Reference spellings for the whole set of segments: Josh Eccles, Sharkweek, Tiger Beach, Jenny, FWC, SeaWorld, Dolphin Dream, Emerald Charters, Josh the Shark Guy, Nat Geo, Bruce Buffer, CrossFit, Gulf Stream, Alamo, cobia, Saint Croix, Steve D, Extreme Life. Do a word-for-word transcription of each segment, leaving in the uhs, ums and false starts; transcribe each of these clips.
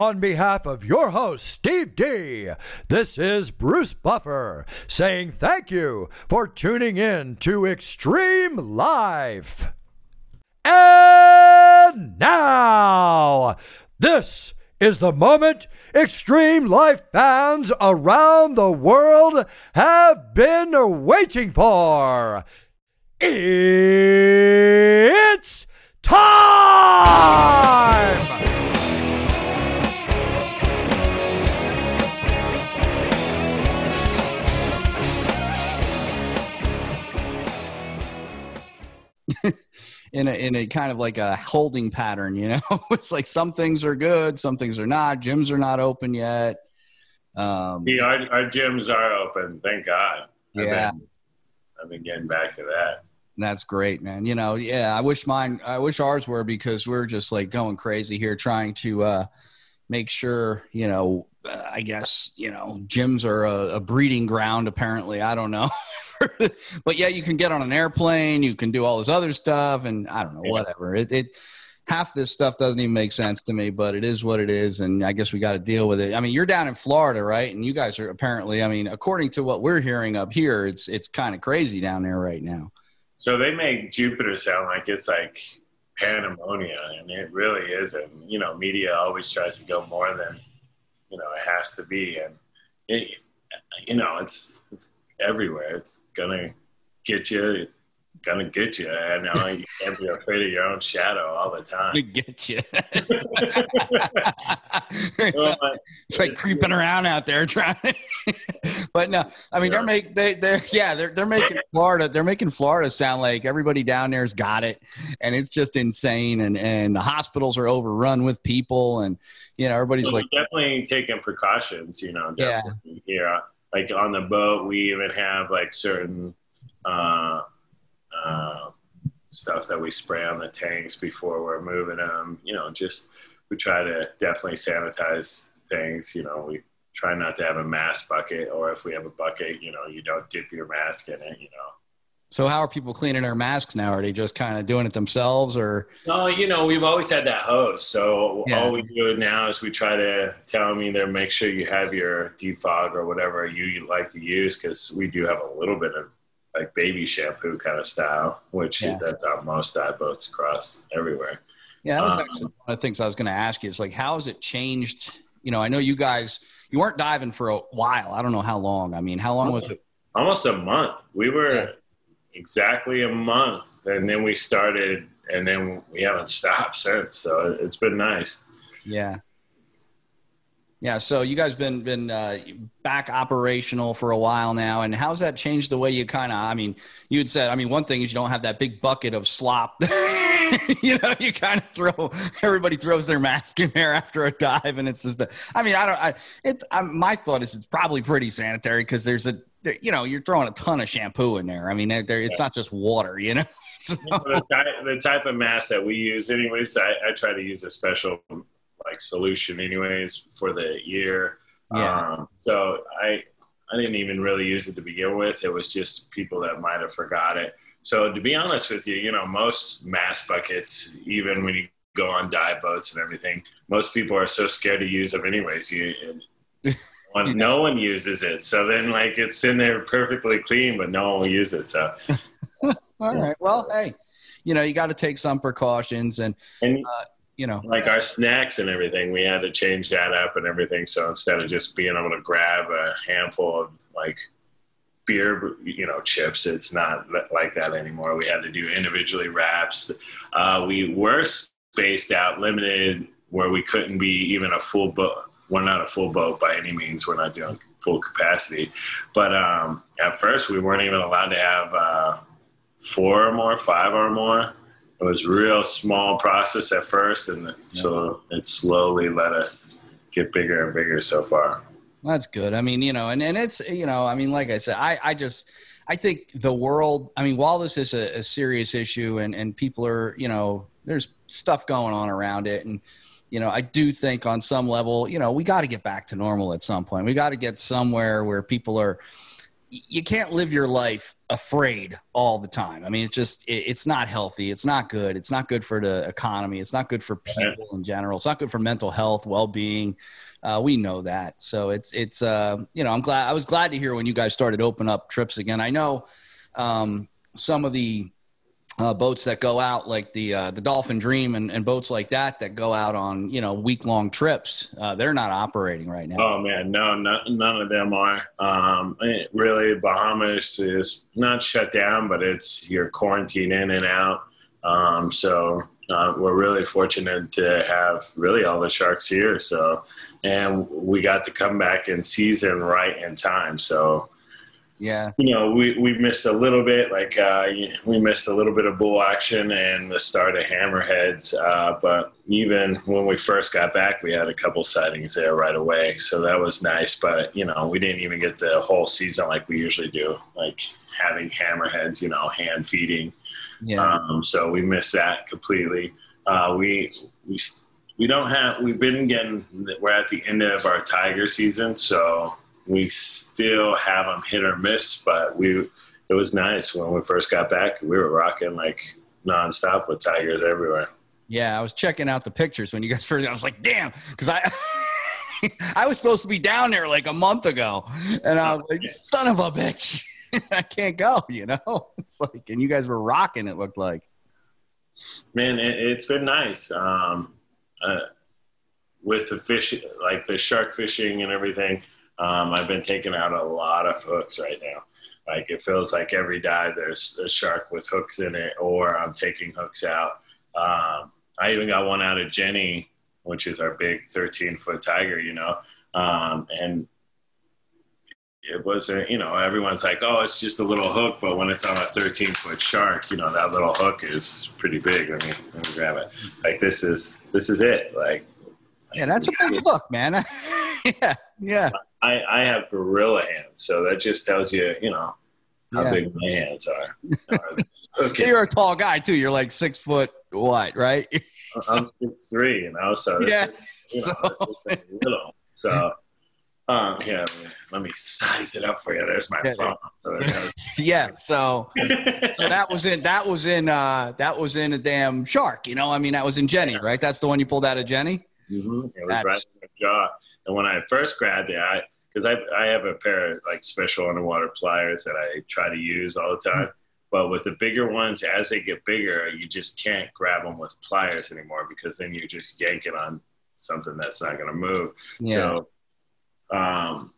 On behalf of your host, Steve D, this is Bruce Buffer saying thank you for tuning in to Extreme Life. And now, this is the moment Extreme Life fans around the world have been waiting for. It's time! in a in a kind of like a holding pattern, you know. It's like some things are good, some things are not. Gyms are not open yet. Um yeah, our, our gyms are open, thank God. Yeah, I've been, I've been getting back to that. That's great, man. You know, yeah, I wish mine I wish ours were, because we're just like going crazy here trying to uh make sure, you know, uh, I guess, you know, gyms are a, a breeding ground, apparently. I don't know. But yeah, you can get on an airplane, you can do all this other stuff, and I don't know, whatever. It, it half this stuff doesn't even make sense to me, but it is what it is, and I guess we got to deal with it. I mean, you're down in Florida, right? And you guys are apparently, I mean, according to what we're hearing up here, it's it's kind of crazy down there right now. So they make Jupiter sound like it's like pandemonium, and it really isn't. You know, media always tries to go more than, you know, it has to be, and it, you know, it's it's everywhere. It's gonna get you, it's gonna get you, and now you can't be afraid of your own shadow all the time. It get you. it's, well, like, it's like it's, creeping around out there trying. But no, I mean, yeah. they're make they they're yeah they're they're making Florida they're making Florida sound like everybody down there's got it, and it's just insane, and and the hospitals are overrun with people, and you know everybody's well, like definitely taking precautions, you know. Definitely. Yeah. Yeah. Like on the boat, we even have like certain uh, uh, stuff that we spray on the tanks before we're moving them. You know, just we try to definitely sanitize things. You know, we try not to have a mask bucket, or if we have a bucket, you know, you don't dip your mask in it, you know. So how are people cleaning their masks now? Are they just kind of doing it themselves, or? No, you know, we've always had that hose. So yeah. All we do now is we try to tell them either make sure you have your defog or whatever you, you like to use, because we do have a little bit of like baby shampoo kind of style, which yeah. that's on most dive boats across everywhere. Yeah, that was um, actually one of the things I was going to ask you. It's like, how has it changed? You know, I know you guys, you weren't diving for a while. I don't know how long. I mean, how long was it? Almost a month. We were... Yeah. Exactly a month, and then we started, and then we haven't stopped since, so it's been nice. Yeah. Yeah, so you guys been been uh, back operational for a while now, and how's that changed the way you kind of, I mean, you had said, I mean, one thing is you don't have that big bucket of slop. You know, you kind of throw, everybody throws their mask in there after a dive, and it's just, the, I mean, I don't, I, it's, I, my thought is it's probably pretty sanitary, because there's a, you know, you're throwing a ton of shampoo in there. I mean, it's not just water, you know? So. You know the, type, the type of mask that we use anyways, I, I try to use a special like solution anyways for the year. Yeah. Um, so I, I didn't even really use it to begin with. It was just people that might've forgot it. So to be honest with you, you know, most mask buckets, even when you go on dive boats and everything, most people are so scared to use them anyways. You, and, One, no one uses it, so then like it's in there perfectly clean, but no one will use it. So, all right. Well, hey, you know you got to take some precautions, and, and uh, you know, like our snacks and everything, we had to change that up and everything. So instead of just being able to grab a handful of like beer, you know, chips, it's not like that anymore. We had to do individually wraps. Uh, we were spaced out, limited, where we couldn't be even a full book. We're not a full boat by any means. We're not doing full capacity. But um, at first, we weren't even allowed to have uh, four or more, five or more. It was a real small process at first, and yeah. So it slowly let us get bigger and bigger so far. That's good. I mean, you know, and, and it's, you know, I mean, like I said, I, I just – I think the world – I mean, while this is a, a serious issue and, and people are, you know, there's stuff going on around it, and – you know, I do think on some level, you know, we got to get back to normal at some point. We got to get somewhere where people are, you can't live your life afraid all the time. I mean, it's just, it, it's not healthy. It's not good. It's not good for the economy. It's not good for people in general. It's not good for mental health, well-being. Uh, we know that. So it's, it's, uh, you know, I'm glad, I was glad to hear when you guys started open up trips again. I know um, some of the uh, boats that go out, like the, uh, the Dolphin Dream and, and boats like that, that go out on, you know, week long trips. Uh, they're not operating right now. Oh man, no, no none of them are. Um, really, Bahamas is not shut down, but it's, you're quarantined in and out. Um, so uh, we're really fortunate to have really all the sharks here. So, and we got to come back in season right in time. So, yeah, you know, we, we missed a little bit, like uh, we missed a little bit of bull action and the start of hammerheads. Uh, but even when we first got back, we had a couple sightings there right away. So that was nice. But, you know, we didn't even get the whole season like we usually do, like having hammerheads, you know, hand feeding. Yeah. Um, so we missed that completely. Uh, we, we, we don't have, we've been getting, we're at the end of our tiger season. So we still have them hit or miss, but we, it was nice when we first got back, we were rocking like nonstop with tigers everywhere. Yeah. I was checking out the pictures when you guys first, I was like, damn. Cause I, I was supposed to be down there like a month ago and I was like, son of a bitch. I can't go, you know, it's like, and you guys were rocking. It looked like, man, it, it's been nice. Um, uh, with the fish, like the shark fishing and everything. Um, I've been taking out a lot of hooks right now. Like it feels like every dive there's a shark with hooks in it, or I'm taking hooks out. Um, I even got one out of Jenny, which is our big thirteen foot tiger, you know? Um, and it wasn't, you know, everyone's like, oh, it's just a little hook. But when it's on a thirteen foot shark, you know, that little hook is pretty big. I mean, let me grab it. Like this is, this is it. Like, yeah, that's a big hook, man. Yeah. Yeah. I, I have gorilla hands, so that just tells you, you know, how yeah. big my hands are. Okay. You're a tall guy, too. You're like six foot what, right? I'm six three, you know, so yeah. you know, so. That's little. So, um, yeah, let me size it up for you. There's my yeah. phone. So there's yeah, so, so that was in that was in uh, that was in a damn shark, you know. I mean, that was in Jenny, yeah. right? That's the one you pulled out of Jenny. Mm-hmm. It was That's... right in the jaw. And when I first grabbed it, I, because I, I have a pair of like special underwater pliers that I try to use all the time. But with the bigger ones, as they get bigger, you just can't grab them with pliers anymore because then you're just yanking on something that's not going to move. Yeah. So um,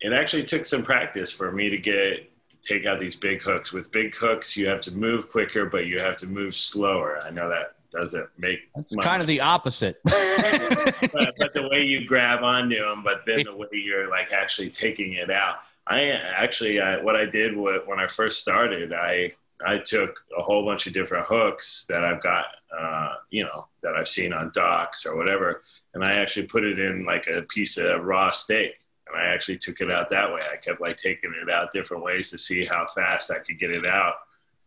it actually took some practice for me to get to take out these big hooks. With big hooks, you have to move quicker, but you have to move slower. I know that. Doesn't make it's kind of the opposite. but, but the way you grab onto them, but then the way you're like actually taking it out. I actually, I, what I did when I first started, I I took a whole bunch of different hooks that I've got, uh, you know, that I've seen on docks or whatever, and I actually put it in like a piece of raw steak, and I actually took it out that way. I kept like taking it out different ways to see how fast I could get it out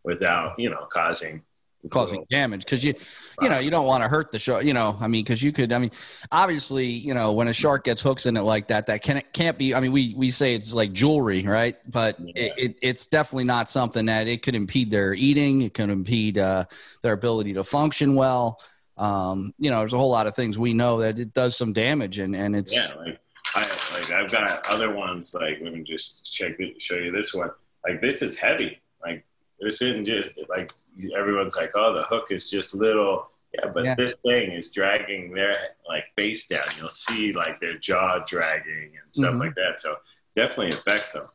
without, you know, causing. causing damage. Cause you, you know, you don't want to hurt the shark, you know, I mean, cause you could, I mean, obviously, you know, when a shark gets hooks in it like that, that can, can't be, I mean, we, we say it's like jewelry, right? But yeah. it, it, it's definitely not something that it could impede their eating. It can impede uh, their ability to function well. Um, you know, there's a whole lot of things we know that it does some damage and, and it's. Yeah, like, I, like I've got other ones, like, let me just check it, show you this one. Like this is heavy. Like, this isn't just like everyone's like, oh, the hook is just little. Yeah, but yeah. this thing is dragging their like face down. You'll see like their jaw dragging and stuff mm-hmm. like that. So definitely affects them.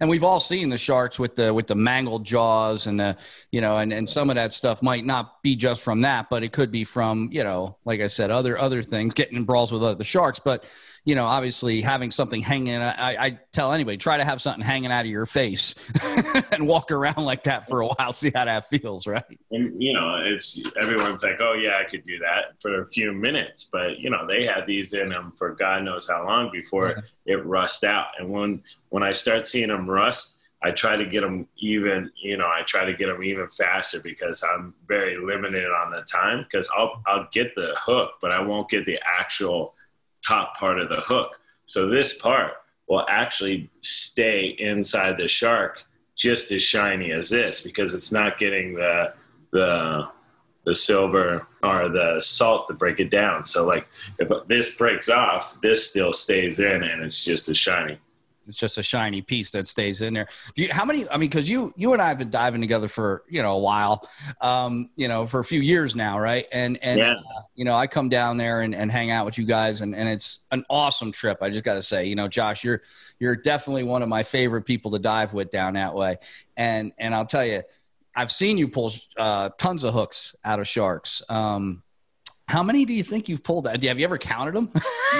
And we've all seen the sharks with the with the mangled jaws and the, you know, and, and some of that stuff might not be just from that, but it could be from, you know, like I said, other other things, getting in brawls with other sharks. But, you know, obviously having something hanging, I, I tell anybody, try to have something hanging out of your face and walk around like that for a while, see how that feels, right? And, you know, it's everyone's like, oh, yeah, I could do that for a few minutes. But, you know, they had these in them for God knows how long before yeah. it, it rust out. And when, when I start seeing them rust, I try to get them even, you know, I try to get them even faster because I'm very limited on the time because I'll, I'll get the hook, but I won't get the actual top part of the hook. So this part will actually stay inside the shark just as shiny as this, because it's not getting the the the silver or the salt to break it down. So like if this breaks off, this still stays in and it's just as shiny. It's just a shiny piece that stays in there. You, how many, I mean, cause you, you and I have been diving together for, you know, a while, um, you know, for a few years now. Right. And, and, yeah. uh, you know, I come down there and, and hang out with you guys, and, and it's an awesome trip. I just got to say, you know, Josh, you're, you're definitely one of my favorite people to dive with down that way. And, and I'll tell you, I've seen you pull uh, tons of hooks out of sharks. Um, How many do you think you've pulled out? Have you ever counted them?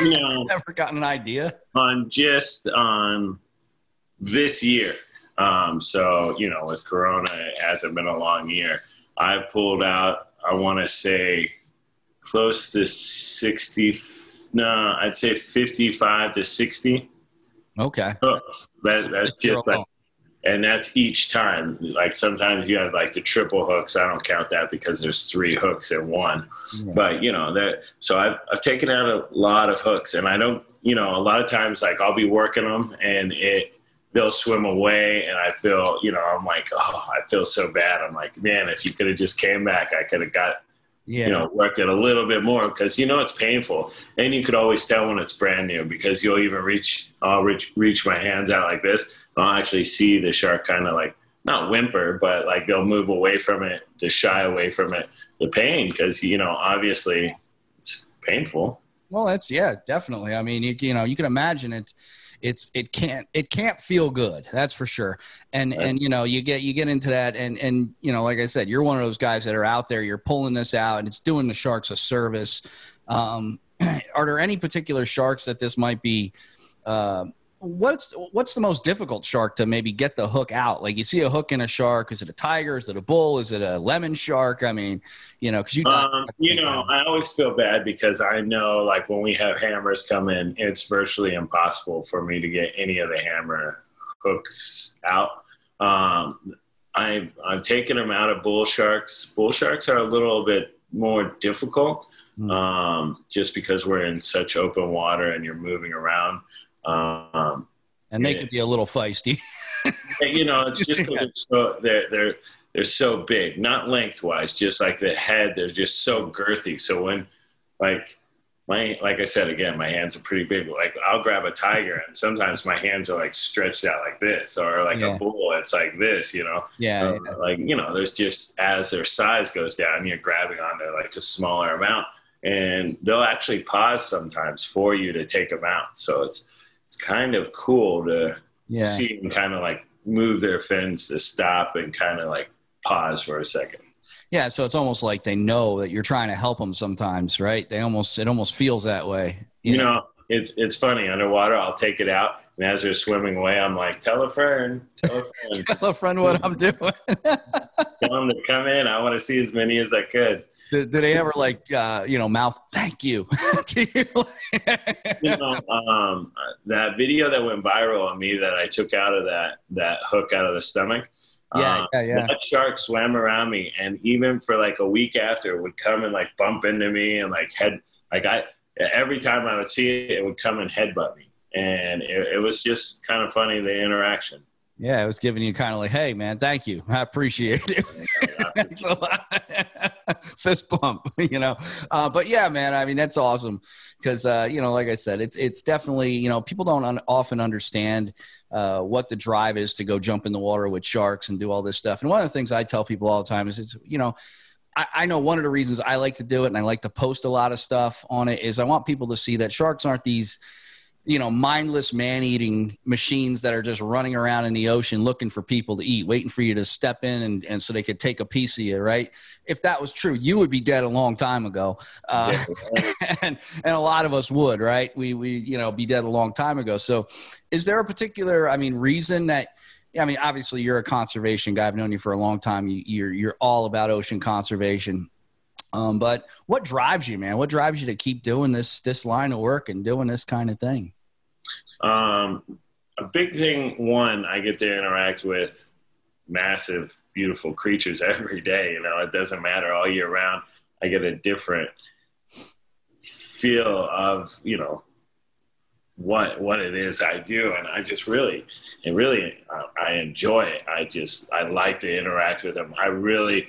No. Ever gotten an idea? On just on um, this year. Um, so, you know, with Corona, it hasn't been a long year. I've pulled out, I want to say, close to sixty. No, I'd say fifty-five to sixty. Okay. Hooks. That, that's just like, and that's each time. Like sometimes you have like the triple hooks. I don't count that because there's three hooks in one. Yeah. But you know that. So I've I've taken out a lot of hooks, and I don't. You know, a lot of times like I'll be working them, and it they'll swim away, and I feel you know I'm like oh I feel so bad. I'm like man, if you could have just came back, I could have got yeah. you know worked it a little bit more, because you know it's painful, and you could always tell when it's brand new, because you'll even reach I'll reach reach my hands out like this. I'll actually see the shark kind of like, not whimper, but like they'll move away from it, to shy away from it, the pain, because, you know, obviously it's painful. Well, that's, yeah, definitely. I mean, you, you know, you can imagine it. It's, it can't, it can't feel good. That's for sure. And, right. and, you know, you get, you get into that and, and, you know, like I said, you're one of those guys that are out there, you're pulling this out and it's doing the sharks a service. Um, are there any particular sharks that this might be, uh, What's what's the most difficult shark to maybe get the hook out? Like you see a hook in a shark. Is it a tiger? Is it a bull? Is it a lemon shark? I mean, you know, because you um, you know, I always feel bad because I know like when we have hammers come in, it's virtually impossible for me to get any of the hammer hooks out. Um, I I'm taking them out of bull sharks. Bull sharks are a little bit more difficult, mm. um, just because we're in such open water and you're moving around. Um, and they it, could be a little feisty, you know, it's just because it's so, they're, they're, they're so big, not lengthwise, just like the head, they're just so girthy. So when like my, like I said, again, my hands are pretty big, but like I'll grab a tiger and sometimes my hands are like stretched out like this, or like yeah. a bull, it's like this, you know, yeah, um, yeah. like, you know, there's just, as their size goes down, you're grabbing onto like a smaller amount, and they'll actually pause sometimes for you to take them out. So it's, it's kind of cool to yeah. see them kind of like move their fins to stop and kind of like pause for a second. Yeah. So it's almost like they know that you're trying to help them sometimes, right? They almost, it almost feels that way. You, you know? know, it's, it's funny underwater. I'll take it out. And as they're swimming away, I'm like, tell a friend, tell a friend, tell a friend what I'm doing. Tell them to come in. I want to see as many as I could. Do, do they ever like, uh, you know, mouth, thank you to you? You know, um, that video that went viral on me that I took out of that, that hook out of the stomach. Yeah, um, yeah, yeah. That shark swam around me. And even for like a week after, would come and like bump into me and like head, like I, every time I would see it, it would come and headbutt me. And it, it was just kind of funny, the interaction. Yeah, it was giving you kind of like, hey, man, thank you. I appreciate it. Thanks a lot. Fist bump, you know. Uh, but, yeah, man, I mean, that's awesome because, uh, you know, like I said, it's it's definitely, you know, people don't un- often understand uh, what the drive is to go jump in the water with sharks and do all this stuff. And one of the things I tell people all the time is, it's, you know, I know one of the reasons I like to do it and I like to post a lot of stuff on it is I want people to see that sharks aren't these – you know, mindless man-eating machines that are just running around in the ocean looking for people to eat, waiting for you to step in and, and so they could take a piece of you, right? If that was true, you would be dead a long time ago. Uh, yeah. and, and a lot of us would, right? We, we, you know, be dead a long time ago. So is there a particular, I mean, reason that, I mean, obviously you're a conservation guy. I've known you for a long time. You, you're, you're all about ocean conservation. Um, but what drives you, man? What drives you to keep doing this, this line of work and doing this kind of thing? Um, a big thing, one, I get to interact with massive, beautiful creatures every day. You know, it doesn't matter all year round. I get a different feel of, you know, what what it is I do, and I just really, and really, uh, I enjoy it. I just I like to interact with them. I really,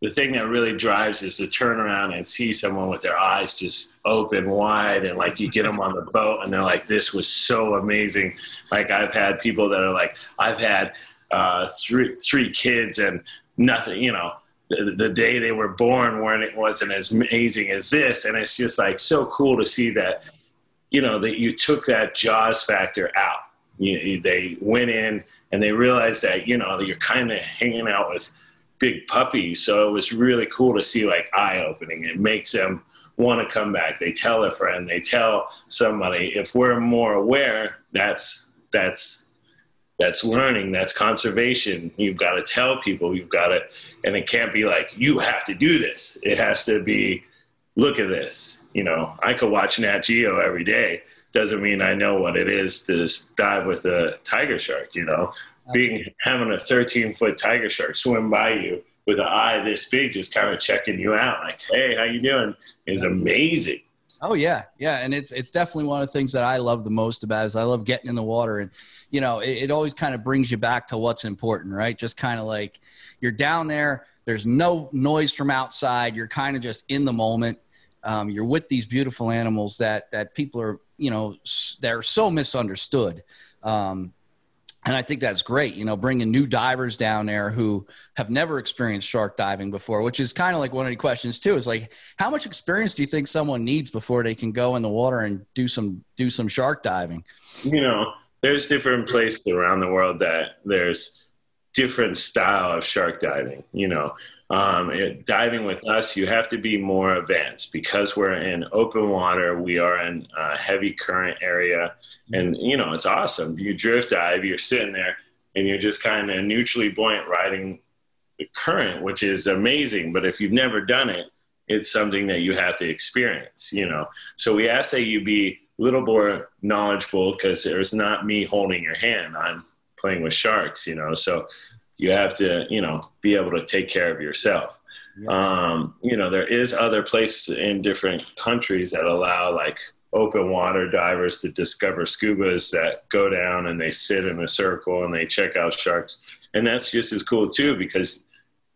the thing that really drives is to turn around and see someone with their eyes just open wide, and like you get them on the boat and they're like, "This was so amazing." Like I've had people that are like, "I've had uh, three three kids and nothing," you know. The, the day they were born when it wasn't as amazing as this. And it's just like so cool to see that, you know, that you took that Jaws factor out. You, they went in and they realized that, you know, that you're kind of hanging out with big puppies. So it was really cool to see, like, eye-opening. It makes them want to come back. They tell a friend, they tell somebody. If we're more aware, that's that's That's learning, that's conservation. You've got to tell people, you've got to, and it can't be like, you have to do this. It has to be, look at this. You know, I could watch Nat Geo every day. Doesn't mean I know what it is to dive with a tiger shark, you know. Being, having a thirteen foot tiger shark swim by you with an eye this big, just kind of checking you out. Like, hey, how you doing? Is amazing. Oh yeah. Yeah. And it's, it's definitely one of the things that I love the most about it is I love getting in the water, and, you know, it, it always kind of brings you back to what's important, right? Just kind of like you're down there, there's no noise from outside. You're kind of just in the moment. Um, you're with these beautiful animals that, that people are, you know, they're so misunderstood. Um, And I think that's great, you know, bringing new divers down there who have never experienced shark diving before, which is kind of like one of the questions too, is like, how much experience do you think someone needs before they can go in the water and do some, do some shark diving? You know, there's different places around the world that there's different style of shark diving, you know, um, it, diving with us, you have to be more advanced because we're in open water. We are in a heavy current area, and you know, it's awesome. You drift dive, you're sitting there and you're just kind of neutrally buoyant riding the current, which is amazing. But if you've never done it, it's something that you have to experience, you know? So we ask that you be a little more knowledgeable because there's not me holding your hand. I'm playing with sharks, you know, so you have to, you know, be able to take care of yourself. Yeah. Um, you know, there is other places in different countries that allow like open water divers to discover scubas that go down and they sit in a circle and they check out sharks. And that's just as cool too, because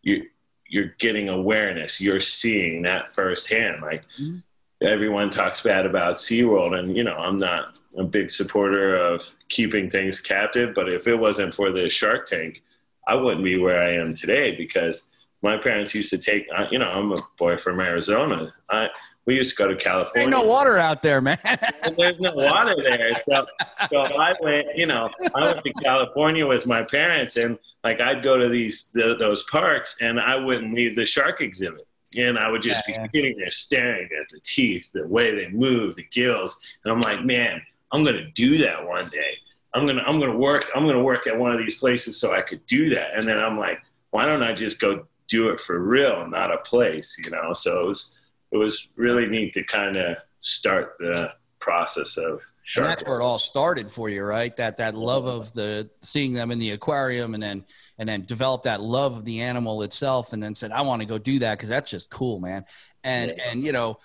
you, you're getting awareness. You're seeing that firsthand. Like mm-hmm. Everyone talks bad about SeaWorld, and, you know, I'm not a big supporter of keeping things captive, but if it wasn't for the Shark Tank, I wouldn't be where I am today, because my parents used to take, you know, I'm a boy from Arizona. I, we used to go to California. There's no water out there, man. There's no water there. So, so I went, you know, I went to California with my parents, and like I'd go to these, the, those parks, and I wouldn't leave the shark exhibit. And I would just yeah, be sitting there staring at the teeth, the way they move, the gills. And I'm like, man, I'm going to do that one day. I'm going to, I'm going to work, I'm going to work at one of these places so I could do that. And then I'm like, why don't I just go do it for real, not a place, you know? So it was, it was really neat to kind of start the process of shark. And that's where it all started for you, right? That, that love of the seeing them in the aquarium, and then, and then develop that love of the animal itself. And then said, I want to go do that. 'Cause that's just cool, man. And, yeah. and, you know,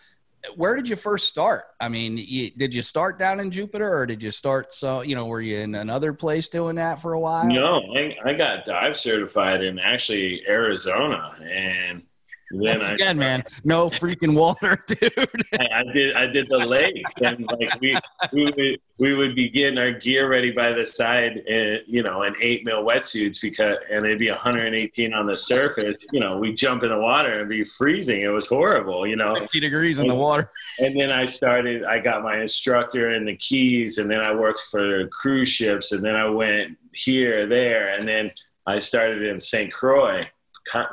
where did you first start? I mean, you, did you start down in Jupiter, or did you start, so, you know, were you in another place doing that for a while? No, I, I got dive certified in actually Arizona. And then Once again, I, man, no freaking water, dude. I, I did. I did the lakes, and like we, we would, we would be getting our gear ready by the side, and you know, in eight mil wetsuits, because and it'd be one hundred eighteen on the surface. You know, we jump in the water and be freezing. It was horrible. You know, fifty degrees in the water. And then I started. I got my instructor in the Keys, and then I worked for cruise ships, and then I went here, there, and then I started in Saint Croix.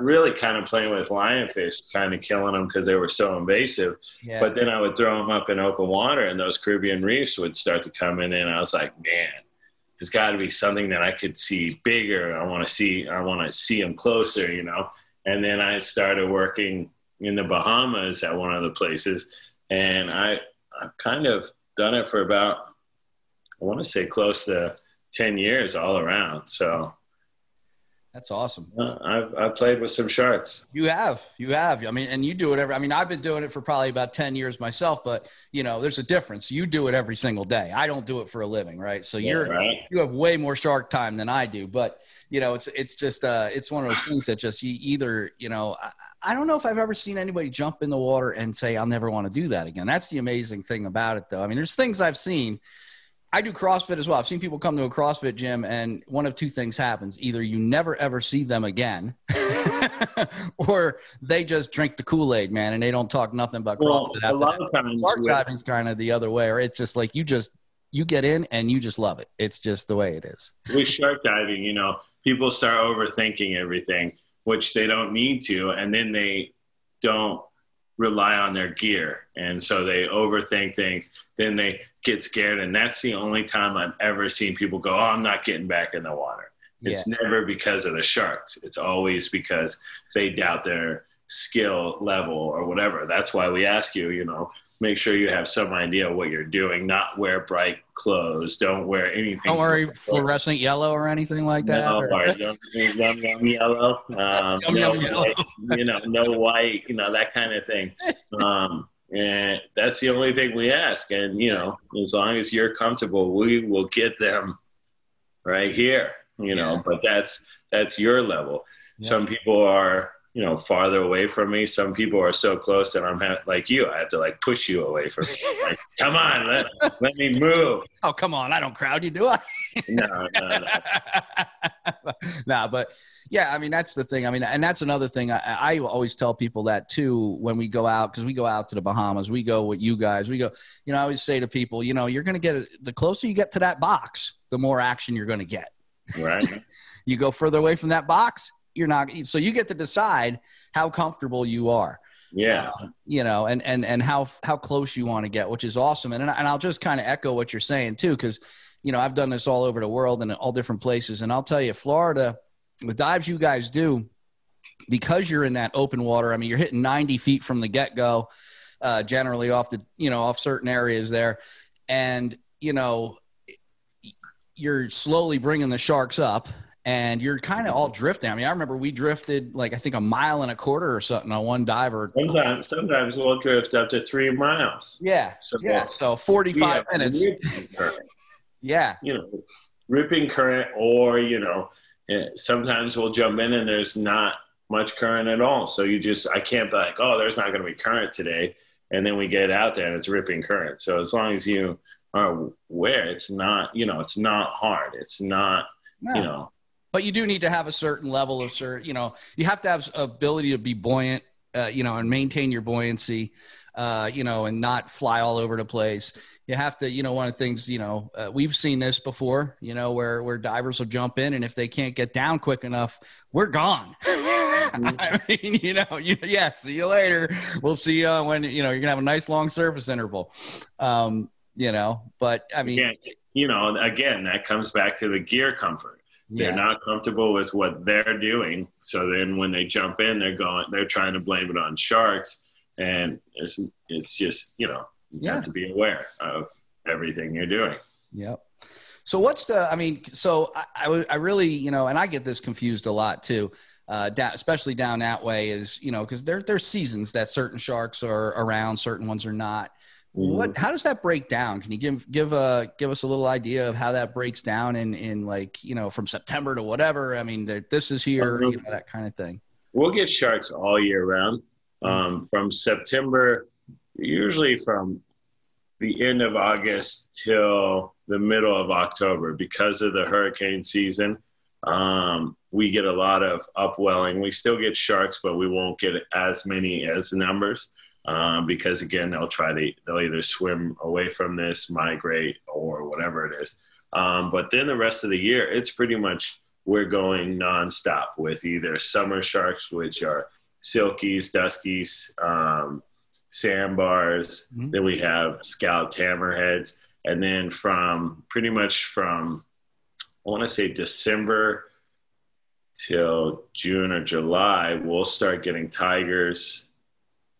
Really kind of playing with lionfish, kind of killing them because they were so invasive. Yeah. But then I would throw them up in open water, and those Caribbean reefs would start to come in, and I was like, man, there's got to be something that I could see bigger. I want to see, I want to see them closer, you know? And then I started working in the Bahamas at one of the places, and I, I've kind of done it for about, I want to say close to ten years all around. So That's awesome. Uh, I've, I've played with some sharks. You have, you have. I mean, and you do it every, I mean, I've been doing it for probably about ten years myself, but you know, there's a difference. You do it every single day. I don't do it for a living. Right. So yeah, you're, right. you have way more shark time than I do, but you know, it's, it's just, uh, it's one of those things that just you either, you know, I, I don't know if I've ever seen anybody jump in the water and say, I'll never want to do that again. That's the amazing thing about it though. I mean, there's things I've seen. I do CrossFit as well. I've seen people come to a CrossFit gym and one of two things happens. Either you never, ever see them again or they just drink the Kool-Aid, man, and they don't talk nothing about well, CrossFit. A lot of times shark diving's kind of the other way, or it's just like you just you get in and you just love it. It's just the way it is. With shark diving, you know, people start overthinking everything, which they don't need to, and then they don't rely on their gear. And so they overthink things. Then they get scared. And that's the only time I've ever seen people go, oh, I'm not getting back in the water. Yeah. It's never because of the sharks. It's always because they doubt their skill level or whatever. That's why we ask you, you know, make sure you have some idea of what you're doing, not wear bright clothes. Don't wear anything. Don't wear fluorescent yellow or anything like that. No, or yum, yum, yum, yellow. Um, yum, no, yum, yellow. You know, no white, you know, that kind of thing. Um, and that's the only thing we ask. And, you know, as long as you're comfortable, we will get them right here, you know, yeah. But that's, that's your level. Yeah. Some people are, you know, farther away from me. Some people are so close that I'm ha like you. I have to like push you away from me. Like, come on, let, let me move. Oh, come on. I don't crowd you, do I? no, no, no. Nah, but yeah, I mean, that's the thing. I mean, and that's another thing. I, I always tell people that too, when we go out, because we go out to the Bahamas, we go with you guys, we go, you know, I always say to people, you know, you're going to get a, the closer you get to that box, the more action you're going to get. Right. You go further away from that box, you're not, so you get to decide how comfortable you are, yeah, uh, you know, and, and, and how, how close you want to get, which is awesome. And, and I'll just kind of echo what you're saying too. Cause you know, I've done this all over the world and in all different places. And I'll tell you, Florida, the dives you guys do, because you're in that open water, I mean, you're hitting ninety feet from the get go, uh, generally off the, you know, off certain areas there. And, you know, you're slowly bringing the sharks up. And you're kind of all drifting. I mean, I remember we drifted like, I think a mile and a quarter or something on one diver. Sometimes, sometimes we'll drift up to three miles. Yeah. So, yeah. So forty-five minutes. Yeah. You know, ripping current or, you know, sometimes we'll jump in and there's not much current at all. So you just, I can't be like, oh, there's not going to be current today. And then we get out there and it's ripping current. So as long as you are aware, it's not, you know, it's not hard. It's not, no. you know. But you do need to have a certain level of, sir, you know, you have to have ability to be buoyant, uh, you know, and maintain your buoyancy, uh, you know, and not fly all over the place. You have to, you know, one of the things, you know, uh, we've seen this before, you know, where, where divers will jump in and if they can't get down quick enough, we're gone. I mean, you know, you, yeah, see you later. We'll see uh, when, you know, you're gonna have a nice long surface interval, um, you know, but I mean, again, you know, again, that comes back to the gear comfort. They're yeah. not comfortable with what they're doing. So then when they jump in, they're going, they're trying to blame it on sharks. And it's, it's just, you know, you yeah. have to be aware of everything you're doing. Yep. So what's the, I mean, so I, I, I really, you know, and I get this confused a lot too, uh, down, especially down that way is, you know, cause there, there's seasons that certain sharks are around, certain ones are not. What, how does that break down? Can you give, give a, give us a little idea of how that breaks down in, in like, you know, from September to whatever, I mean, this is here, you know, that kind of thing. We'll get sharks all year round. Um, from September, usually from the end of August till the middle of October, because of the hurricane season, um, we get a lot of upwelling. We still get sharks, but we won't get as many as numbers. Um, because again, they'll try to, they'll either swim away from this, migrate or whatever it is. Um, but then the rest of the year, it's pretty much, we're going nonstop with either summer sharks, which are silkies, duskies, um, sandbars. Mm-hmm. Then we have scalloped hammerheads. And then from pretty much from, I want to say December till June or July, we'll start getting tigers.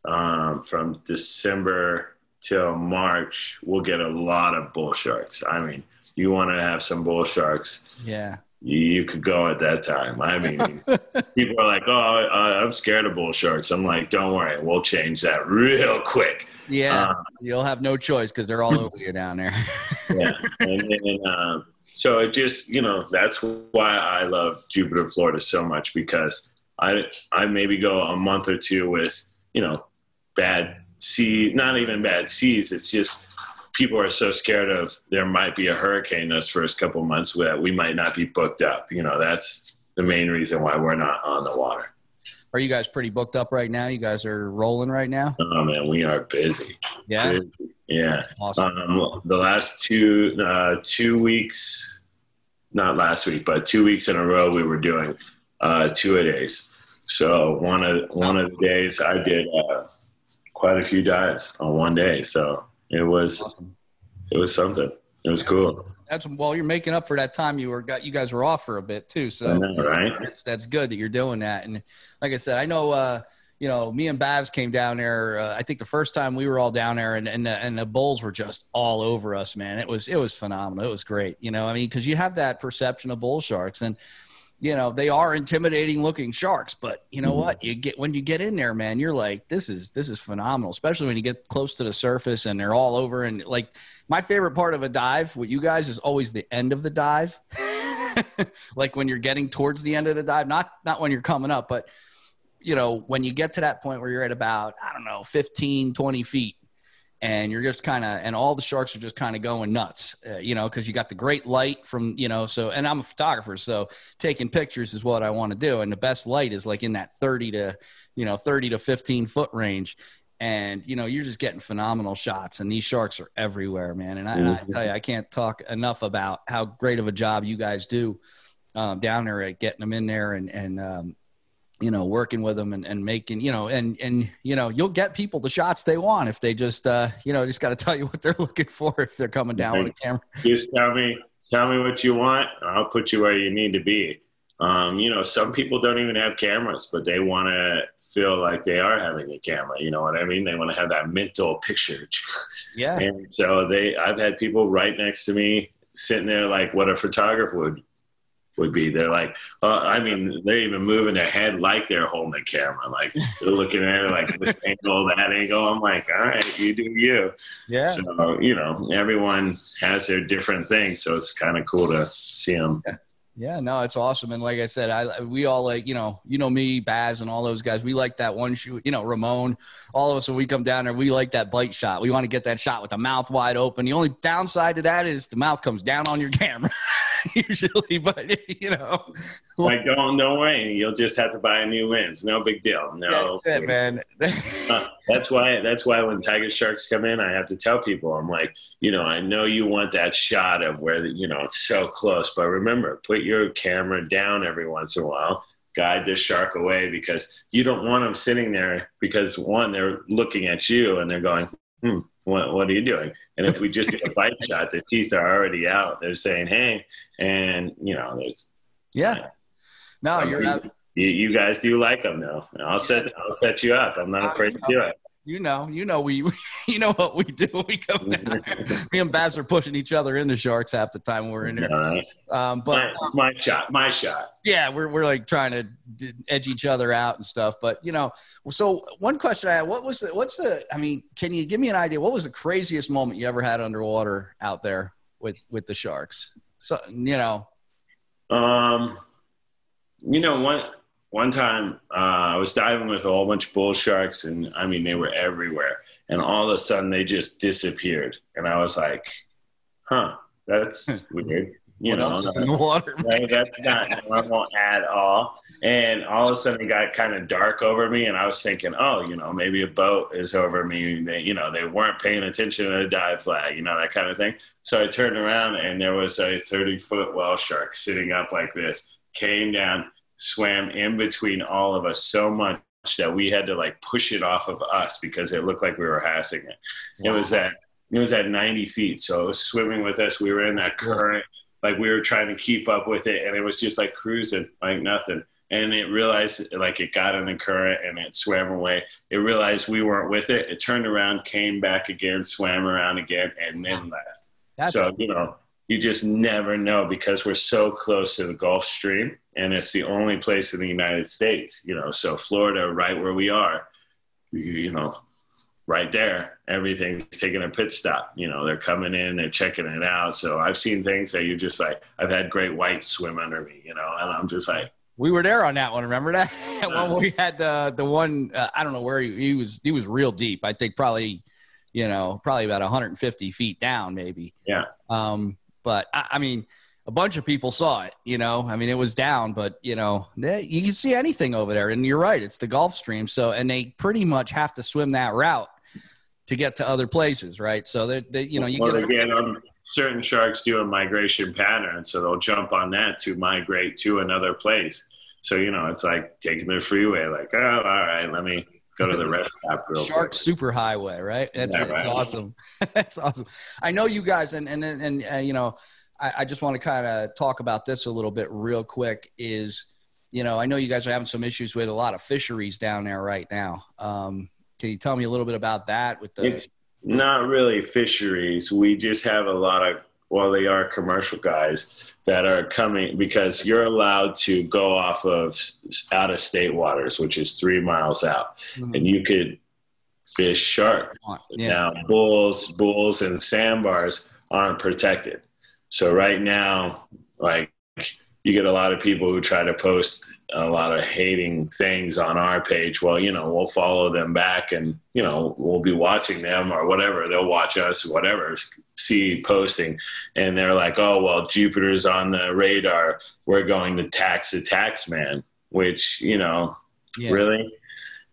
Um, from December till March, we'll get a lot of bull sharks. I mean, you want to have some bull sharks. Yeah. you could go at that time. I mean, people are like, oh, I, I'm scared of bull sharks. I'm like, don't worry. We'll change that real quick. Yeah. Um, you'll have no choice because they're all over you down there. Yeah. And, and um, so it just, you know, that's why I love Jupiter, Florida so much, because I, I maybe go a month or two with, you know, bad sea, not even bad seas. It's just, people are so scared of there might be a hurricane those first couple months where we might not be booked up. You know, that's the main reason why we're not on the water. Are you guys pretty booked up right now? You guys are rolling right now? Oh man, we are busy. Yeah. Busy. Yeah. Awesome. Um, the last two, uh, two weeks, not last week, but two weeks in a row, we were doing uh, two a days. So one of, one of the days I did uh, quite a few dives on one day. So It was, awesome. it was something. It was cool. That's well, you're making up for that time you were got. You guys were off for a bit too, so I know, right? That's that's good that you're doing that. And like I said, I know, uh, you know, me and Babs came down there. Uh, I think the first time we were all down there, and and the, and the bulls were just all over us, man. It was it was phenomenal. It was great. You know, I mean, because you have that perception of bull sharks, and you know they are intimidating looking sharks, but you know what, you get when you get in there, man, you're like, this is this is phenomenal, especially when you get close to the surface and they're all over. And like, my favorite part of a dive with you guys is always the end of the dive. Like when you're getting towards the end of the dive, not not when you're coming up, but you know, when you get to that point where you're at about, I don't know, fifteen, twenty feet, and you're just kind of, and all the sharks are just kind of going nuts, uh, you know, because you got the great light from, you know, so, and I'm a photographer, so taking pictures is what I want to do. And the best light is like in that thirty to, you know, thirty to fifteen foot range. And, you know, you're just getting phenomenal shots, and these sharks are everywhere, man. And I, mm-hmm. and I tell you, I can't talk enough about how great of a job you guys do um, down there at getting them in there and, and, um, you know, working with them and, and making, you know, and, and, you know, you'll get people the shots they want if they just, uh, you know, just got to tell you what they're looking for if they're coming down right. with a camera. Just tell me, tell me what you want. I'll put you where you need to be. Um, you know, some people don't even have cameras, but they want to feel like they are having a camera. You know what I mean? They want to have that mental picture. Yeah. And so they, I've had people right next to me sitting there like what a photographer would would be. They're like, uh, I mean, they're even moving their head like they're holding the camera, like they're looking at it like this angle, that angle. I'm like, all right, you do you. Yeah. So, you know, everyone has their different things, so it's kind of cool to see them. Yeah. Yeah, no, it's awesome. And like I said, I we all like, you know, you know me, Baz, and all those guys, we like that one shoot, you know, Ramon, all of us, when we come down there, we like that bite shot. We want to get that shot with the mouth wide open. The only downside to that is the mouth comes down on your camera. Usually, but you know, like, don't don't worry, you'll just have to buy a new lens. No big deal. No, that's it, man. uh, that's why. That's why when tiger sharks come in, I have to tell people, I'm like, you know, I know you want that shot of where the, you know, it's so close, but remember, put your camera down every once in a while. Guide the shark away, because you don't want them sitting there, because one, they're looking at you and they're going, hmm, what, what are you doing? And if we just get a bite shot, the teeth are already out. They're saying, hey, and, you know, there's. Yeah. You know, no, I'm you're not. You, you guys do like them, though. I'll set, I'll set you up. I'm not I, afraid to do it. You know, you know, we, you know what we do when we come down there. Me and Baz are pushing each other into sharks half the time we're in there. Uh, um, but my, my shot, my shot. Yeah, we're we're like trying to edge each other out and stuff. But you know, so one question I had: what was the, what's the? I mean, can you give me an idea? What was the craziest moment you ever had underwater out there with with the sharks? So you know, um, you know one. One time uh, I was diving with a whole bunch of bull sharks, and I mean, they were everywhere, and all of a sudden they just disappeared. And I was like, huh, that's weird. You what know, else is in the water? Right? That's not normal at all. And all of a sudden it got kind of dark over me, and I was thinking, oh, you know, maybe a boat is over me. They, you know, they weren't paying attention to the dive flag, you know, that kind of thing. So I turned around, and there was a thirty foot whale shark sitting up like this, came down, swam in between all of us so much that we had to like push it off of us because it looked like we were harassing it. Wow. It was at, it was at ninety feet. So it was swimming with us. We were in that current, like we were trying to keep up with it. And it was just like cruising like nothing. And it realized, like, it got in the current and it swam away. It realized we weren't with it. It turned around, came back again, swam around again, and then left. That's so, you know, you just never know, because we're so close to the Gulf Stream, and it's the only place in the United States, you know, so Florida, right where we are, you, you know, right there, everything's taking a pit stop. You know, they're coming in, they're checking it out. So I've seen things that you're just like, I've had great whites swim under me, you know, and I'm just like, we were there on that one. Remember that when we had the, the one, uh, I don't know where he, he was, he was real deep. I think probably, you know, probably about one hundred fifty feet down maybe. Yeah. Um, but I, I mean, a bunch of people saw it, you know, I mean, it was down, but you know, they, you can see anything over there, and you're right. It's the Gulf Stream. So, and they pretty much have to swim that route to get to other places. Right. So that, they, you know, you well, get again, um, certain sharks do a migration pattern. So they'll jump on that to migrate to another place. So, you know, it's like taking their freeway, like, oh, all right, let me go to the rest stop real Shark quick. Super highway. Right. That's, yeah, that's right. Awesome. That's awesome. I know you guys. And, and, and, uh, you know, I just want to kind of talk about this a little bit real quick is, you know, I know you guys are having some issues with a lot of fisheries down there right now. Um, can you tell me a little bit about that? With the It's not really fisheries. We just have a lot of, well, they are commercial guys that are coming, because you're allowed to go off of out of state waters, which is three miles out. Mm-hmm. And you could fish shark. Yeah. Now bulls, bulls and sandbars aren't protected. So right now, like, you get a lot of people who try to post a lot of hating things on our page. Well, you know, we'll follow them back, and, you know, we'll be watching them or whatever. They'll watch us, whatever, see posting. And they're like, oh, well, Jupiter's on the radar. We're going to tax the tax man, which, you know, yeah. Really?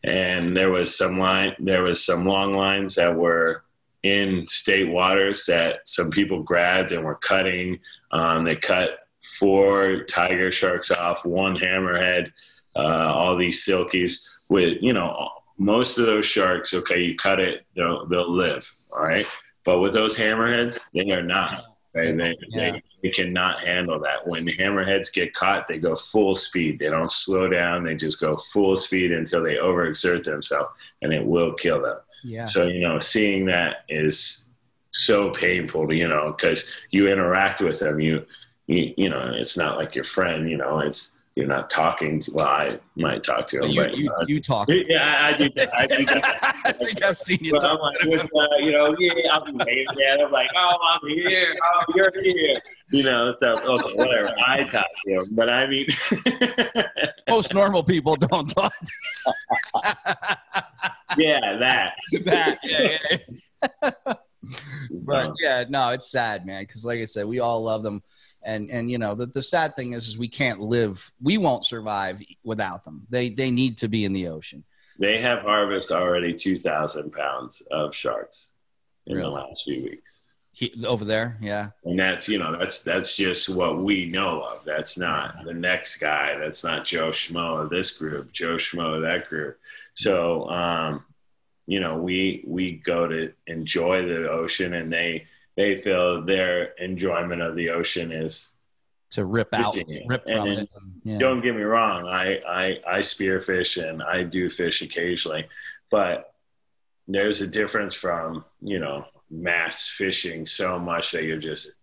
And there was some line, there was some long lines that were in state waters that some people grabbed and were cutting. Um, they cut four tiger sharks off, one hammerhead, uh, all these silkies with, you know, most of those sharks. Okay. You cut it, they'll, they'll live. All right. But with those hammerheads, they are not, right? They, yeah. they, they cannot handle that. When the hammerheads get caught, they go full speed. They don't slow down. They just go full speed until they overexert themselves, and it will kill them. Yeah. So, you know, seeing that is so painful, you know, because you interact with them. You, you, you know, it's not like your friend, you know, it's, you're not talking to, well, I might talk to him, you, but you, uh, you talk. Yeah, I do that. I do that. I think I've seen you. But talk I'm like, uh, you know, yeah, I'm waving at him like, oh, I'm here. Oh, you're here. You know, so okay, whatever. I talk to him, but I mean, most normal people don't talk. Yeah, that. That. Yeah, yeah, yeah. But yeah, no, it's sad, man. Because like I said, we all love them, and and you know the the sad thing is, is we can't live, we won't survive without them. They they need to be in the ocean. They have harvested already two thousand pounds of sharks in really? the last few weeks. He, over there, yeah. And that's you know that's that's just what we know of. That's not the next guy. That's not Joe Schmo of this group. Joe Schmo of that group. So, um, you know, we, we go to enjoy the ocean, and they, they feel their enjoyment of the ocean is to rip out, rip from it. Yeah. Don't get me wrong. I, I, I spearfish, and I do fish occasionally, but there's a difference from, you know, mass fishing so much that you're just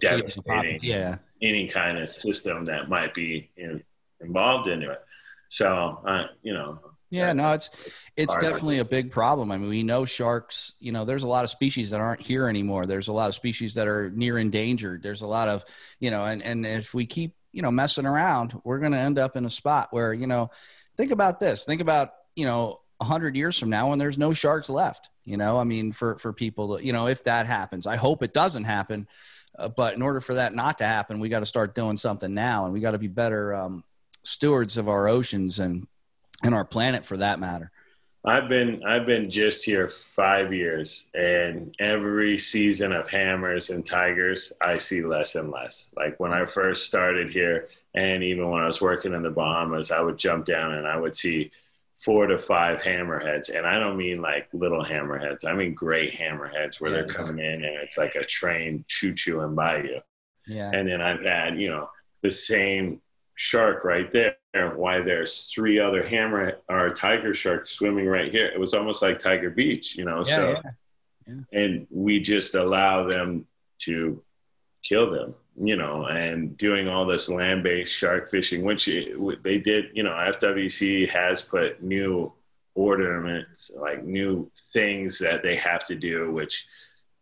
devastating yeah. any kind of system that might be in, involved into it. So, uh, you know, yeah, no, it's, it's definitely a big problem. I mean, we know sharks, you know, there's a lot of species that aren't here anymore. There's a lot of species that are near endangered. There's a lot of, you know, and, and if we keep, you know, messing around, we're going to end up in a spot where, you know, think about this, think about, you know, a hundred years from now when there's no sharks left, you know, I mean, for, for people to, you know, if that happens, I hope it doesn't happen, uh, but in order for that not to happen, we got to start doing something now, and we got to be better um, stewards of our oceans and, and our planet for that matter. I've been, I've been just here five years and every season of hammers and tigers, I see less and less. Like when I first started here, and even when I was working in the Bahamas, I would jump down and I would see four to five hammerheads. And I don't mean like little hammerheads. I mean, great hammerheads where yeah, they're coming yeah. in and it's like a train choo-chooing by you. Yeah. And then I've had, you know, the same shark right there, why there's three other hammer or tiger sharks swimming right here. It was almost like Tiger Beach, you know. Yeah, so yeah. Yeah. And we just allow them to kill them, you know, and doing all this land-based shark fishing, which they did, you know, F W C has put new ornaments, like new things that they have to do, which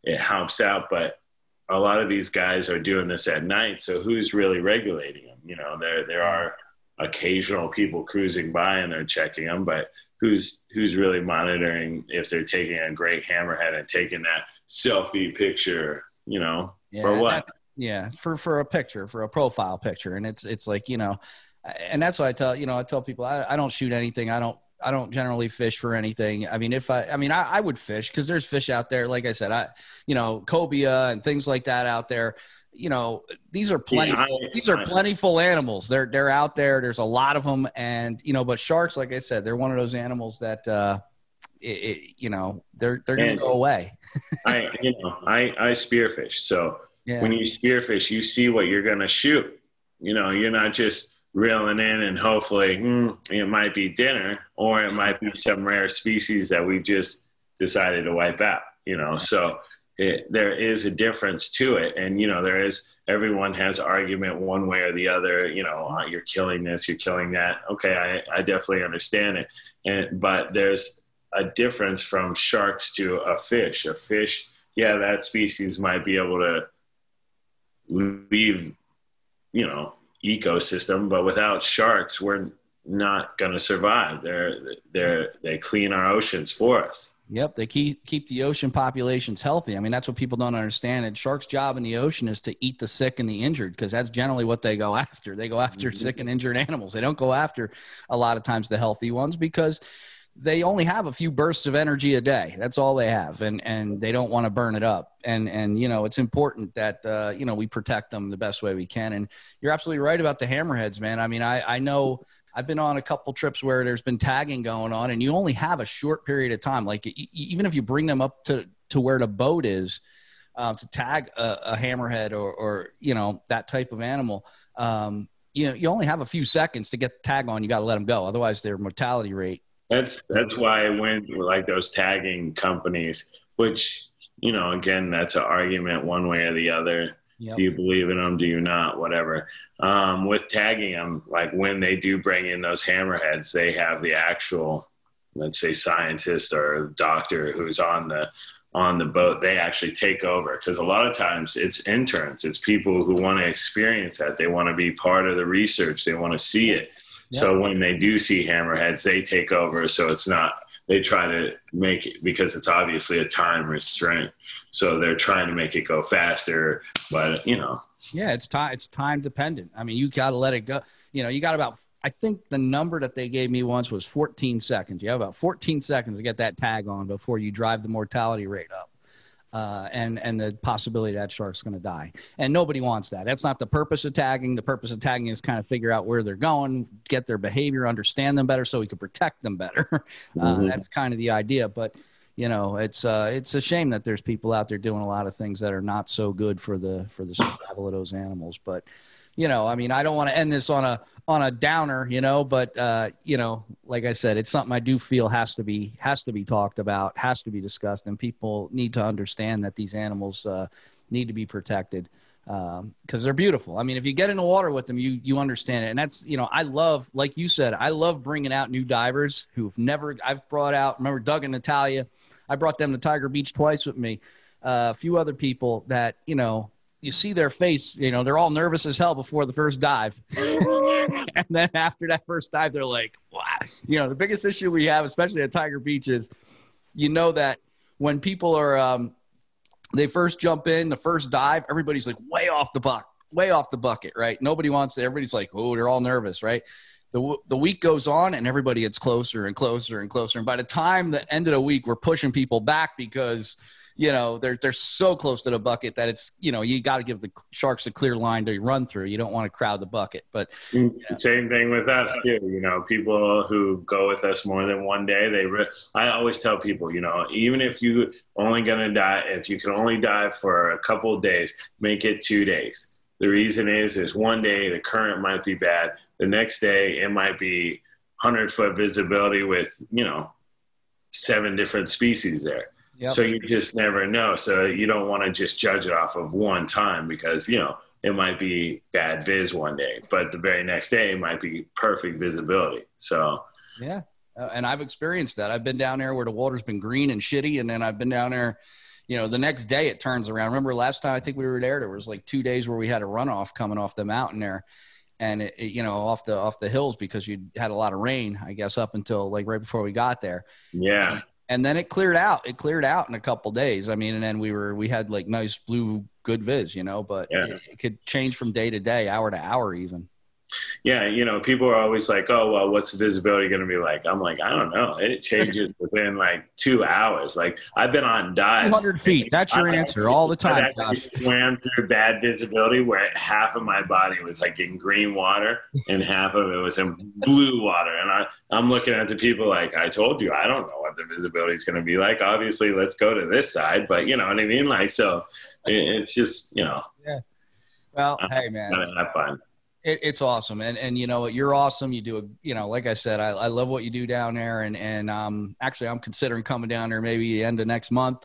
it helps out. But a lot of these guys are doing this at night. So who's really regulating them? You know, there, there are occasional people cruising by and they're checking them, but who's, who's really monitoring if they're taking a great hammerhead and taking that selfie picture, you know, yeah, for what? That, yeah. For, for a picture, for a profile picture. And it's, it's like, you know, and that's what I tell, you know, I tell people, I, I don't shoot anything. I don't, I don't generally fish for anything. I mean, if I, I mean, I, I would fish because there's fish out there. Like I said, I, you know, cobia and things like that out there, you know, these are plentiful, yeah, I, these are I, plentiful animals. They're, they're out there. There's a lot of them. And, you know, but sharks, like I said, they're one of those animals that, uh, it, it, you know, they're, they're going to go away. I, you know, I, I spearfish. So yeah. When you spearfish, you see what you're going to shoot. You know, you're not just reeling in and hopefully mm, it might be dinner or it might be some rare species that we just decided to wipe out, you know? So it, there is a difference to it. And, you know, there is, everyone has argument one way or the other, you know, oh, you're killing this, you're killing that. Okay. I, I definitely understand it. And, but there's a difference from sharks to a fish, a fish. Yeah. That species might be able to leave, you know, ecosystem, but without sharks, we're not going to survive. They're, they're, they clean our oceans for us. Yep. They keep, keep the ocean populations healthy. I mean, that's what people don't understand. And sharks' job in the ocean is to eat the sick and the injured, because that's generally what they go after. They go after mm-hmm. sick and injured animals. They don't go after a lot of times the healthy ones, because they only have a few bursts of energy a day. That's all they have. And, and they don't want to burn it up. And, and, you know, it's important that, uh, you know, we protect them the best way we can. And you're absolutely right about the hammerheads, man. I mean, I, I know I've been on a couple trips where there's been tagging going on and you only have a short period of time. Like e- even if you bring them up to, to where the boat is, uh, to tag a, a hammerhead or, or, you know, that type of animal, um, you know, you only have a few seconds to get the tag on. You got to let them go. Otherwise their mortality rate. That's, that's why when like those tagging companies, which, you know, again, that's an argument one way or the other. Yep. Do you believe in them? Do you not? Whatever. Um, with tagging them, like when they do bring in those hammerheads, they have the actual, let's say, scientist or doctor who's on the, on the boat. They actually take over. 'Cause a lot of times it's interns, it's people who want to experience that. They want to be part of the research. They want to see it. So when they do see hammerheads, they take over. So it's not, they try to make it, because it's obviously a time restraint. So they're trying to make it go faster, but you know. Yeah, it's time, it's time dependent. I mean, you got to let it go. You know, you got about, I think the number that they gave me once was fourteen seconds. You have about fourteen seconds to get that tag on before you drive the mortality rate up. Uh, and, and the possibility that shark's going to die. And nobody wants that. That's not the purpose of tagging. The purpose of tagging is kind of figure out where they're going, get their behavior, understand them better so we can protect them better. Uh, mm-hmm. That's kind of the idea. But, you know, it's uh, it's a shame that there's people out there doing a lot of things that are not so good for the for the survival of those animals. But, you know, I mean, I don't want to end this on a on a downer, you know, but, uh, you know, like I said, it's something I do feel has to be has to be talked about, has to be discussed. And people need to understand that these animals uh, need to be protected because um, they're beautiful. I mean, if you get in the water with them, you you understand it. And that's, you know, I love, like you said, I love bringing out new divers who've never, I've brought out, remember Doug and Natalia, I brought them to Tiger Beach twice with me, uh, a few other people that, you know, you see their face, you know, they're all nervous as hell before the first dive. And then after that first dive, they're like, what? You know, the biggest issue we have, especially at Tiger Beach, is, you know, that when people are, um, they first jump in the first dive, everybody's like way off the buck, way off the bucket, right? Nobody wants to, everybody's like, oh, they're all nervous, right? The, the week goes on and everybody gets closer and closer and closer. And by the time the end of the week, we're pushing people back because, you know, they're, they're so close to the bucket that it's, you know, you got to give the sharks a clear line to run through. You don't want to crowd the bucket, but you know. Same thing with us too. You know, people who go with us more than one day, they, re- I always tell people, you know, even if you only going to die, if you can only dive for a couple of days, make it two days. The reason is, is one day the current might be bad. The next day it might be hundred foot visibility with, you know, seven different species there. Yep. So you just never know. So you don't want to just judge it off of one time because, you know, it might be bad viz one day, but the very next day might be perfect visibility. So, yeah. Uh, and I've experienced that. I've been down there where the water's been green and shitty. And then I've been down there, you know, the next day it turns around. Remember last time I think we were there, there was like two days where we had a runoff coming off the mountain there and it, it you know, off the, off the hills because you had a lot of rain, I guess, up until like right before we got there. Yeah. And, and then it cleared out, it cleared out in a couple of days. I mean, and then we were, we had like nice blue, good viz, you know, but yeah. it, it could change from day to day, hour to hour even. Yeah, you know, people are always like, oh, well, what's visibility going to be like? I'm like, I don't know. It changes within like two hours. Like I've been on dives. two hundred feet. That's your I, answer all the time. I swam through bad visibility where half of my body was like in green water and half of it was in blue water. And I, I'm looking at the people like, I told you, I don't know what the visibility is going to be like. Obviously, let's go to this side. But you know what I mean? Like, so it, it's just, you know. Yeah. Well, I'm, hey, man. Not fun. It, it's awesome. And, and, you know, you're awesome. You do, a, you know, like I said, I, I love what you do down there. And, and, um, actually I'm considering coming down there maybe the end of next month,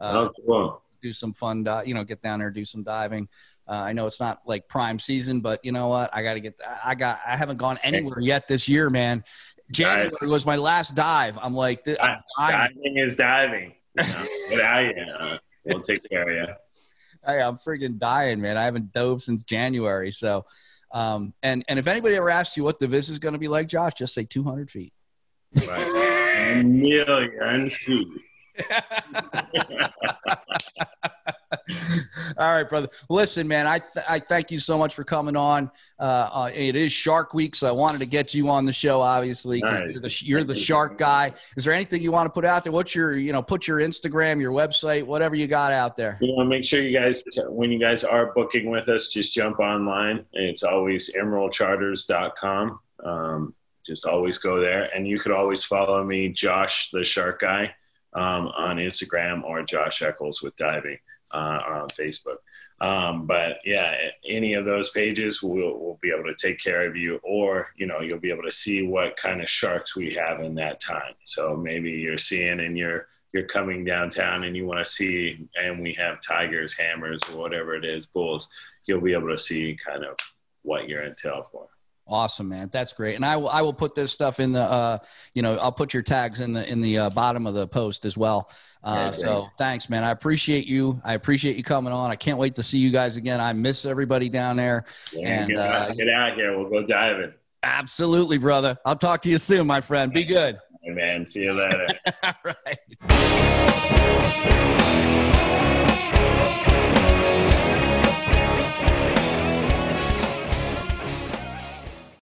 uh, oh, cool. do some fun, you know, get down there, do some diving. Uh, I know it's not like prime season, but you know what? I got to get, I got, I haven't gone anywhere yet this year, man. January diving. was my last dive. I'm like, this, I'm diving. diving is diving. You know? Get out of here. We'll take care of you. Hey, I'm freaking dying, man. I haven't dove since January. So, Um, and, and if anybody ever asks you what the viz is going to be like, Josh, just say two hundred feet. Right. A million feet. All right, brother. Listen, man, I, th I thank you so much for coming on. Uh, uh, it is Shark Week, so I wanted to get you on the show, obviously. Right. You're, the, you're the shark guy. Is there anything you want to put out there? What's your, you know, put your Instagram, your website, whatever you got out there. You know, make sure you guys, when you guys are booking with us, just jump online. It's always emerald charters dot com. Um, just always go there. And you could always follow me, Josh the Shark Guy, um, on Instagram, or Josh Eccles with Diving. Uh, or on Facebook. Um, but yeah, any of those pages we'll, we'll be able to take care of you, or, you know, you'll be able to see what kind of sharks we have in that time. So maybe you're seeing and you're, you're coming downtown and you want to see, and we have tigers, hammers, or whatever it is, bulls, you'll be able to see kind of what you're in tail for. Awesome, man. That's great. And I will, I will put this stuff in the, uh, you know, I'll put your tags in the, in the uh, bottom of the post as well. Uh, yeah, so yeah. Thanks, man. I appreciate you. I appreciate you coming on. I can't wait to see you guys again. I miss everybody down there. Yeah, and, get, out, uh, get out here. We'll go diving. Absolutely, brother. I'll talk to you soon, my friend. Be good. Hey, man. See you later. All right.